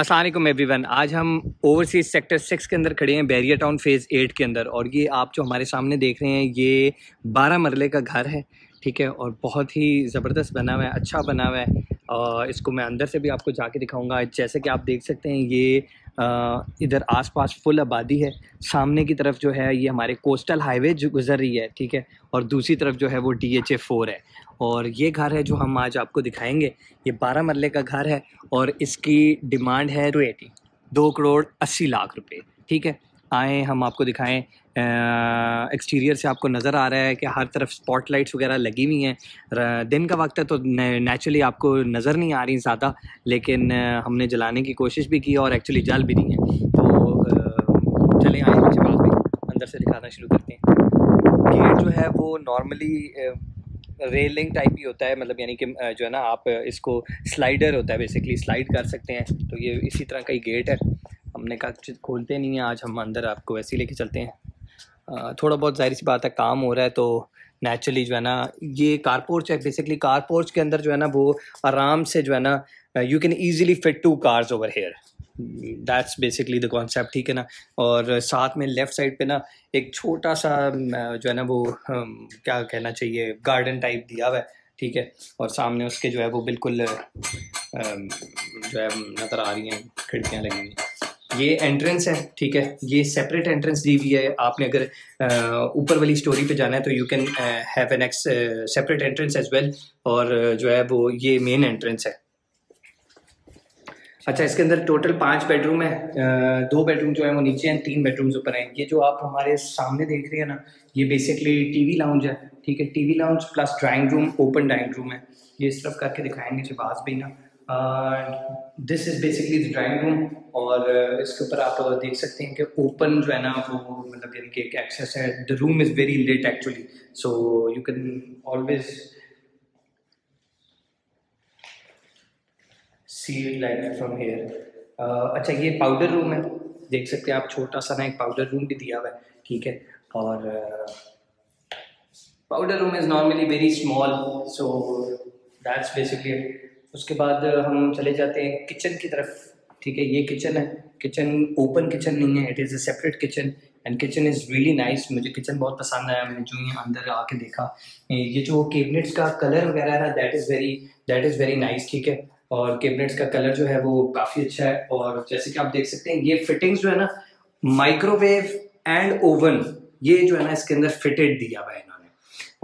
अस्सलाम वालेकुम एवरीवन। आज हम ओवरसीज़ सेक्टर 6 के अंदर खड़े हैं, बैरिया टाउन फेज़ 8 के अंदर। और ये आप जो हमारे सामने देख रहे हैं ये 12 मरले का घर है, ठीक है, और बहुत ही ज़बरदस्त बना हुआ है, अच्छा बना हुआ है। इसको मैं अंदर से भी आपको जाके दिखाऊंगा। जैसे कि आप देख सकते हैं ये इधर आसपास फुल आबादी है। सामने की तरफ जो है ये हमारे कोस्टल हाईवे जो गुजर रही है, ठीक है, और दूसरी तरफ जो है वो DHA 4 है। और ये घर है जो हम आज आपको दिखाएंगे, ये 12 मरले का घर है और इसकी डिमांड है 2 करोड़ 80 लाख रुपये, ठीक है। आएँ हम आपको दिखाएँ। एक्सटीरियर से आपको नज़र आ रहा है कि हर तरफ स्पॉट लाइट्स वगैरह लगी हुई हैं। दिन का वक्त है तो नेचुरली आपको नज़र नहीं आ रही ज़्यादा, लेकिन हमने जलाने की कोशिश भी की और एक्चुअली जल भी नहीं है। तो चले आए मुझे पास भी, अंदर से दिखाना शुरू करते हैं। गेट जो है वो नॉर्मली रेलिंग टाइप ही होता है, मतलब यानी कि जो है ना आप इसको स्लाइडर होता है, बेसिकली स्लाइड कर सकते हैं। तो ये इसी तरह का ही गेट है। हमने कहा खोलते नहीं है आज, हम अंदर आपको ऐसे ही लेके चलते हैं। थोड़ा बहुत जाहिर सी बात है काम हो रहा है तो नेचुरली जो है ना ये कारपोर्च है। बेसिकली कारपोर्च के अंदर जो है ना वो आराम से जो है ना you can easily fit 2 cars over here, that's basically the concept, ठीक है ना। और साथ में लेफ़्ट साइड पे ना एक छोटा सा जो है ना वो क्या कहना चाहिए गार्डन टाइप दिया हुआ है, ठीक है। और सामने उसके जो है वो बिल्कुल जो है नज़र आ रही हैं खिड़कियाँ लगी हुई। ये एंट्रेंस है, ठीक है, ये सेपरेट एंट्रेंस दी हुई है। आपने अगर ऊपर वाली स्टोरी पे जाना है तो you can have an ex separate entrance as well. और जो है वो ये मेन एंट्रेंस है। अच्छा, इसके अंदर टोटल 5 बेडरूम है, 2 बेडरूम जो है वो नीचे हैं, 3 बेडरूम्स ऊपर हैं। ये जो आप हमारे सामने देख रहे हैं ना ये बेसिकली टीवी लाउंज है, ठीक है, TV lounge plus drawing room, open drawing room है। ये इस तरफ करके दिखाएंगे शबाज भी ना। This is basically the drawing room. और इसके ऊपर आप देख सकते हैं कि ओपन जो है ना वो मतलब यानी कि एक एक्सेस है। The room is very late actually, so you can always see like from here. अच्छा, ये पाउडर रूम है, देख सकते हैं आप, छोटा सा ना एक पाउडर रूम भी दिया हुआ है, ठीक है। और powder room is normally very small, so that's basically. उसके बाद हम चले जाते हैं किचन की तरफ, ठीक है। ये किचन है, किचन ओपन किचन नहीं है, it is a separate kitchen and kitchen is really nice. मुझे किचन बहुत पसंद आया। मैंने जो ये अंदर आके देखा ये जो कैबिनेट्स का कलर वगैरह है दैट इज़ वेरी नाइस, ठीक है। और कैबिनेट्स का कलर जो है वो काफ़ी अच्छा है। और जैसे कि आप देख सकते हैं ये फिटिंग्स जो है ना माइक्रोवेव एंड ओवन, ये जो है ना इसके अंदर फिटेड दिया हुआ है।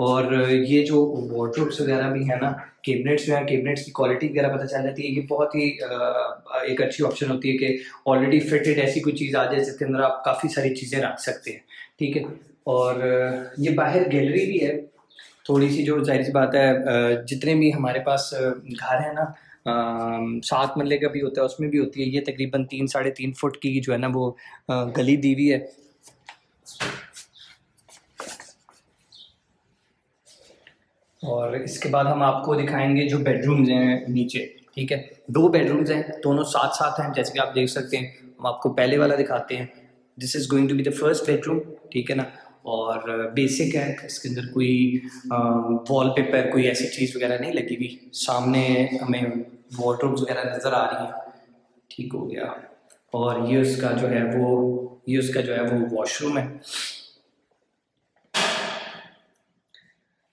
और ये जो वार्डरोब्स वगैरह भी है ना, कैबिनेट्स जो हैं, कैबिनेट्स की क्वालिटी वगैरह पता चल जाती है। ये बहुत ही एक अच्छी ऑप्शन होती है कि ऑलरेडी फिटेड ऐसी कोई चीज़ आ जाए जिसके अंदर आप काफ़ी सारी चीज़ें रख सकते हैं, ठीक है। और ये बाहर गैलरी भी है थोड़ी सी, जो जाहिर सी बात है जितने भी हमारे पास घर है ना 7 मरले का भी होता है, उसमें भी होती है। ये तकरीबन 3 साढ़े 3 फुट की जो है ना वो गली दी हुई है। और इसके बाद हम आपको दिखाएंगे जो बेडरूम्स हैं नीचे, ठीक है। 2 बेडरूम्स हैं, दोनों साथ साथ हैं, जैसे कि आप देख सकते हैं। हम आपको पहले वाला दिखाते हैं, this is going to be the first bedroom, ठीक है ना। और बेसिक है, इसके अंदर कोई वॉलपेपर कोई ऐसी चीज़ वगैरह नहीं लगी हुई। सामने हमें वार्डरोब्स वगैरह नज़र आ रही हैं, ठीक हो गया। और ये उसका जो है वो वॉशरूम है।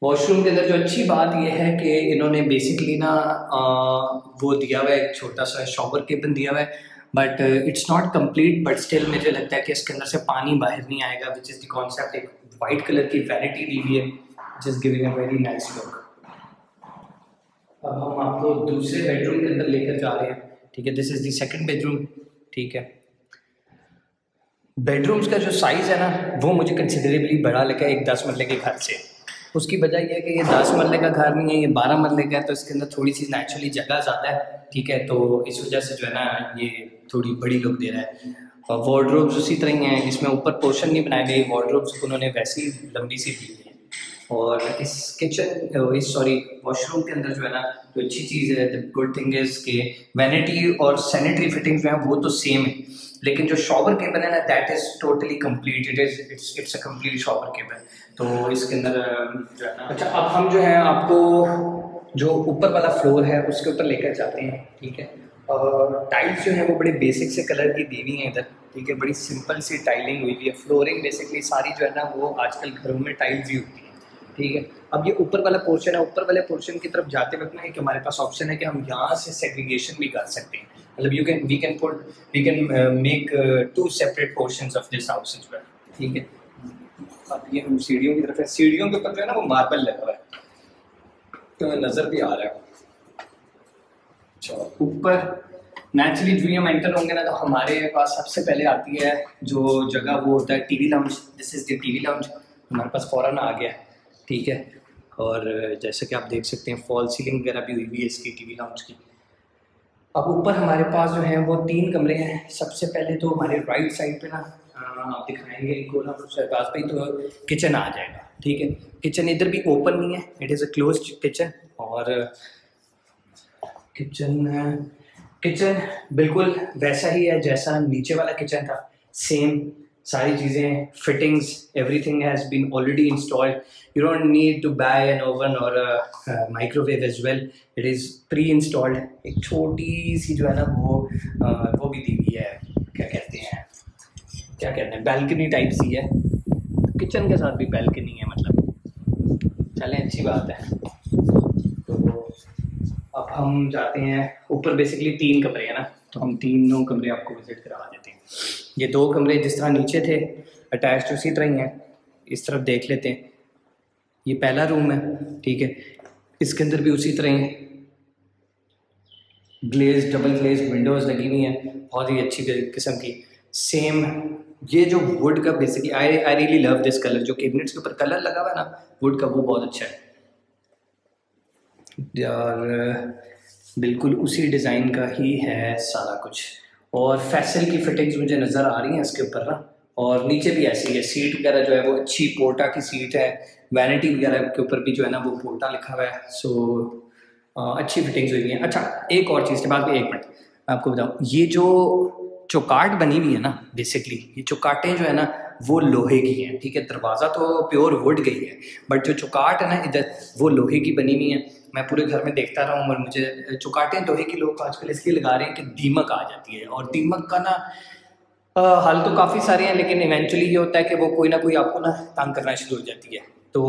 वॉशरूम के अंदर जो अच्छी बात यह है कि इन्होंने बेसिकली ना वो दिया हुआ है, एक छोटा सा शॉवर केबिन दिया हुआ है, but it's not complete, but still मुझे लगता है कि इसके अंदर से पानी बाहर नहीं आएगा, विच इज़ द कॉन्सेप्ट। एक वाइट कलर की वैनिटी दी हुई है which is giving a very nice look. अब हम आपको दूसरे बेडरूम के अंदर लेकर जा रहे हैं, ठीक है। This is the second bedroom, ठीक है। बेडरूम्स का जो साइज़ है ना वो मुझे कंसिडरेबली बड़ा लगा एक 10 मरले के घर से। उसकी वजह यह है कि ये 10 मरले का घर नहीं है, ये 12 मरले का है, तो इसके अंदर थोड़ी सी नेचुरली जगह ज़्यादा है, ठीक है। तो इस वजह से जो है ना ये थोड़ी बड़ी लुक दे रहा है। और वार्डरोब्स उसी तरह ही हैं, इसमें ऊपर पोर्शन नहीं बनाए गए, वार्डरोब्स उन्होंने वैसी लंबी सी दी है। और इस किचन सॉरी वॉशरूम के अंदर जो है ना तो अच्छी चीज़ है, द गुड थिंग इज़ के वैनिटी और सैनिटरी फिटिंग जो है वो तो सेम है, लेकिन जो शॉवर केबल है ना that is totally complete, it's a complete shower cable, तो इसके अंदर जो है ना। अच्छा, अब हम जो है आपको जो ऊपर वाला फ्लोर है उसके ऊपर लेकर जाते हैं, ठीक है। और टाइल्स जो है वो बड़े बेसिक से कलर की दी हुई हैं इधर, ठीक है, बड़ी सिंपल सी टाइलिंग हुई हुई है। फ्लोरिंग बेसिकली सारी जो है ना वो आजकल घरों में टाइल्स ही होती है, ठीक है। अब ये ऊपर वाला पोर्शन है, ऊपर वाले पोर्शन की तरफ जाते वक्त ना एक हमारे पास ऑप्शन है कि हम यहाँ से सेग्रीगेशन भी कर सकते हैं, मतलब we can make 2 separate portions of this house as well, ठीक है। अब ये हम सीढ़ियों की तरफ है, सीढ़ियों के ऊपर जो है ना वो मार्बल लगा हुआ है तो नज़र भी आ रहा है। ऊपर नेचुरली जब हम एंटर होंगे ना तो हमारे पास सबसे पहले आती है जो जगह वो होता है TV lounge. This is the TV lounge, हमारे पास फ़ौरन आ गया, ठीक है। और जैसे कि आप देख सकते हैं फॉल सीलिंग वगैरह भी हुई हुई है इसकी टीवी लाउंज की। अब ऊपर हमारे पास जो है वो 3 कमरे हैं। सबसे पहले तो हमारे राइट साइड पे ना आप दिखाएंगे इनको ना पास पे तो किचन आ जाएगा, ठीक है। किचन इधर भी ओपन नहीं है, it is a closed kitchen. और किचन बिल्कुल वैसा ही है जैसा नीचे वाला किचन था, सेम सारी चीज़ें, fittings, everything has been already installed. You don't need to buy an oven और microwave as well, it is pre installed. एक छोटी सी जो है ना वो भी दी हुई है, क्या कहते हैं बैल्कनी टाइप सी है, किचन के साथ भी बैल्कनी है, मतलब चलें अच्छी बात है। अब हम जाते हैं ऊपर, बेसिकली 3 कमरे हैं ना तो हम 3 कमरे आपको विजिट करा देते हैं। ये 2 कमरे जिस तरह नीचे थे अटैच उसी तरह ही हैं। इस तरफ देख लेते हैं, ये पहला रूम है, ठीक है। इसके अंदर भी उसी तरह ही डबल ग्लेज विंडोज़ लगी हुई हैं, बहुत ही अच्छी किस्म की। सेम ये जो वुड का basically I really love this colour, जो कैबिनेट्स के ऊपर कलर लगा हुआ है ना वुड का वो बहुत अच्छा है। और बिल्कुल उसी डिज़ाइन का ही है सारा कुछ। और फैसल की फिटिंग्स मुझे नज़र आ रही हैं इसके ऊपर ना, और नीचे भी ऐसी है। सीट वगैरह जो है वो अच्छी पोर्टा की सीट है, वैनिटी वगैरह के ऊपर भी जो है ना वो पोर्टा लिखा हुआ है। सो अच्छी फिटिंग्स हुई हैं। अच्छा एक और चीज़ के बाद में 1 मिनट आपको बताऊँ, ये जो चौकाट बनी हुई है ना बेसिकली ये चौकाटें जो है ना वो लोहे की हैं, ठीक है। दरवाज़ा तो प्योर वुड गई है बट जो चौकाट है ना इधर वो लोहे की बनी हुई है। मैं पूरे घर में देखता रहा हूँ और मुझे चौकाटें लोहे की लोग आजकल इसलिए लगा रहे हैं कि दीमक आ जाती है। और दीमक का ना हाल तो काफ़ी सारे हैं लेकिन इवेंचुअली ये होता है कि वो कोई ना कोई आपको ना तंग करना शुरू हो जाती है। तो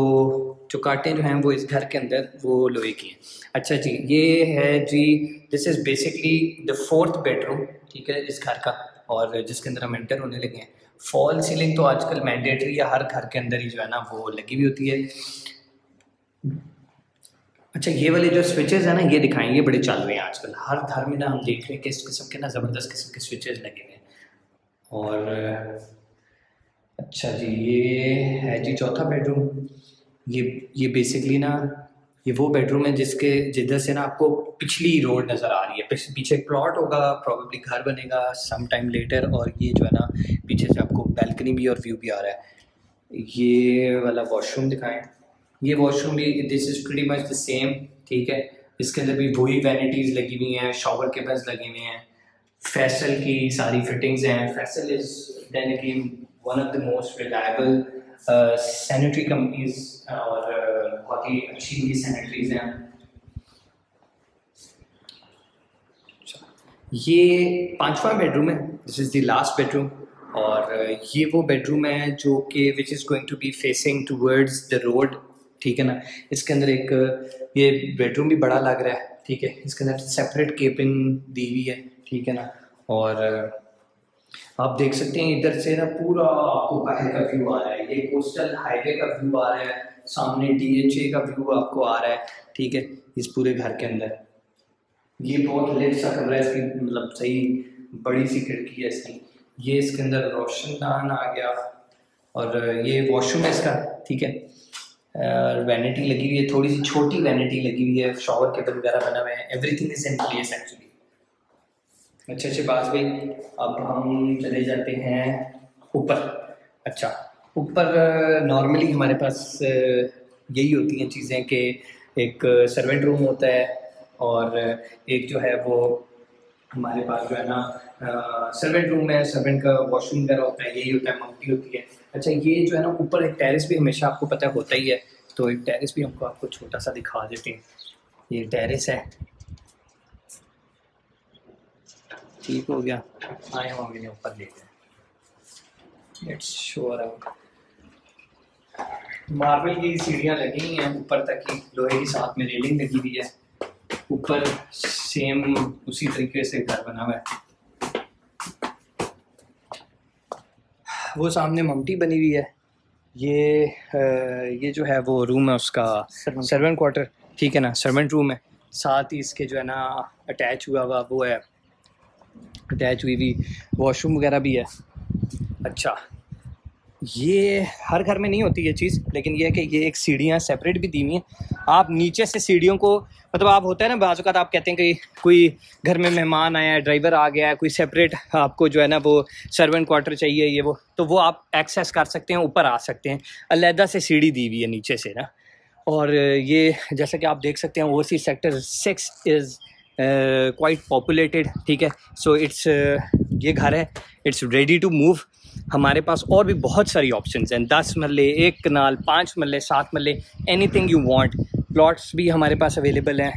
चौकाटें जो हैं वो इस घर के अंदर वो लोहे की हैं। अच्छा जी ये है जी, this is basically the 4th bedroom, ठीक है, इस घर का, और जिसके अंदर हम एंटर होने लगे हैं। फॉल सीलिंग तो आजकल मैंडेटरी है, हर घर के अंदर ही जो है ना वो लगी हुई होती है। अच्छा ये वाले जो स्विचेस हैं ना ये दिखाएंगे, बड़े चल रहे हैं आजकल हर घर में ना, हम देख रहे हैं कि इस किस्म के ना ज़बरदस्त किस्म के स्विचेस लगे हुए हैं। और अच्छा जी ये है जी 4था बेडरूम। ये बेसिकली ना ये वो बेडरूम है जिसके जिधर से ना आपको पिछली रोड नज़र आ रही है। पीछे एक प्लॉट होगा, प्रॉबेबली घर बनेगा सम टाइम लेटर, और ये जो है ना पीछे से आपको बैल्कनी भी और व्यू भी आ रहा है। ये वाला वॉशरूम दिखाएं, ये वॉशरूम भी this is pretty much the same, ठीक है। इसके अंदर भी वही वैनिटीज़ लगी हुई हैं, शॉवर केबल्स लगे हुए हैं, फैसल की सारी फिटिंग्स हैं। Faisal is then again one of the most reliable sanitary companies और बहुत ही अच्छी भी सैनिटरीज हैं। ये 5वां बेडरूम है, this is the last bedroom, और ये वो बेडरूम है जो कि which is going to be facing towards the road, ठीक है ना। इसके अंदर एक ये बेडरूम भी बड़ा लग रहा है, ठीक है। इसके अंदर सेपरेट केपिंग दी हुई है, ठीक है ना। और आप देख सकते हैं इधर से ना पूरा आपको बाहर का व्यू आ रहा है, ये कोस्टल हाईवे का व्यू आ रहा है, सामने DHA का व्यू आपको आ रहा है, ठीक है। इस पूरे घर के अंदर ये बहुत लेट सा कमरा है, इसकी मतलब सही बड़ी सी खिड़की है इसकी। ये इसके अंदर रोशनदान आ गया, और ये वॉशरूम है इसका, ठीक है। वैनिटी लगी हुई है, थोड़ी सी छोटी वैनिटी लगी हुई है, शॉवर केबल वगैरह बना हुआ है, everything is in place actually. अच्छे बात भी, अब हम चले जाते हैं ऊपर। अच्छा ऊपर नॉर्मली हमारे पास यही होती हैं चीज़ें कि एक सर्वेंट रूम होता है और एक जो है वो हमारे पास जो है ना सर्वेंट रूम है, सर्वेंट का वॉशरूम वगैरह होता है, यही होता है, मम्मी होती है। अच्छा ये जो है ना ऊपर एक टेरेस भी हमेशा आपको पता होता ही है, तो एक टेरेस भी हमको आपको छोटा सा दिखा देते हैं। ये टेरेस है, ठीक हो गया। आए हम आगे ऊपर लेते हैं श्योर आउट। मार्बल की सीढ़ियाँ लगी हैं ऊपर तक की, लोहे की साथ में रेलिंग लगी हुई है ऊपर, सेम उसी तरीके से घर बना हुआ है। वो सामने ममटी बनी हुई है, ये जो है वो रूम है उसका, सर्वेंट क्वार्टर, ठीक है ना, सर्वेंट रूम है। साथ ही इसके जो है ना अटैच हुआ हुआ वो है, अटैच हुई भी वॉशरूम वगैरह भी है। अच्छा, ये हर घर में नहीं होती ये चीज़, लेकिन ये है कि ये एक सीढ़ियाँ सेपरेट भी दी हुई हैं। आप नीचे से सीढ़ियों को मतलब आप होता है ना बाज़ औक़ात आप कहते हैं कि कोई घर में मेहमान आया है, ड्राइवर आ गया है, कोई सेपरेट आपको जो है ना वो सर्वेंट क्वार्टर चाहिए ये वो, तो वो आप एक्सेस कर सकते हैं, ऊपर आ सकते हैं, अलहदा से सीढ़ी दी हुई है नीचे से ना। और ये जैसा कि आप देख सकते हैं overseas sector 6 is quite populated, ठीक है। सो इट्स ये घर है, इट्स रेडी टू मूव। हमारे पास और भी बहुत सारी ऑप्शंस हैं, 10 मरले, 1 कनाल, 5 मरले, 7 मरले, एनीथिंग यू वांट। प्लॉट्स भी हमारे पास अवेलेबल हैं,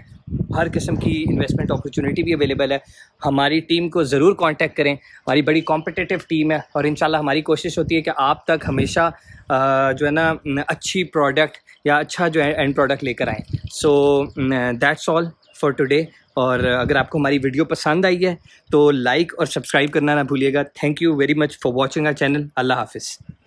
हर किस्म की इन्वेस्टमेंट अपॉर्चुनिटी भी अवेलेबल है। हमारी टीम को ज़रूर कांटेक्ट करें, हमारी बड़ी कॉम्पिटिटिव टीम है और इंशाल्लाह हमारी कोशिश होती है कि आप तक हमेशा जो है ना अच्छी प्रोडक्ट या अच्छा जो है एंड प्रोडक्ट लेकर आएँ। So that's all for today, और अगर आपको हमारी वीडियो पसंद आई है तो लाइक और सब्सक्राइब करना ना भूलिएगा। Thank you very much for watching our channel. अल्लाह हाफिज़।